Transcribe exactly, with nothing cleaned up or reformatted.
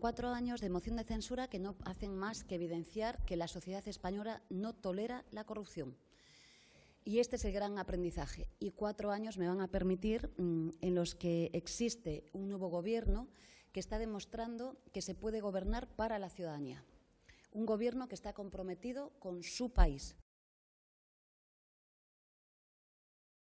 Cuatro años de moción de censura que no hacen más que evidenciar que la sociedad española no tolera la corrupción. Y este es el gran aprendizaje. Y cuatro años me van a permitir mmm, en los que existe un nuevo gobierno que está demostrando que se puede gobernar para la ciudadanía. Un gobierno que está comprometido con su país,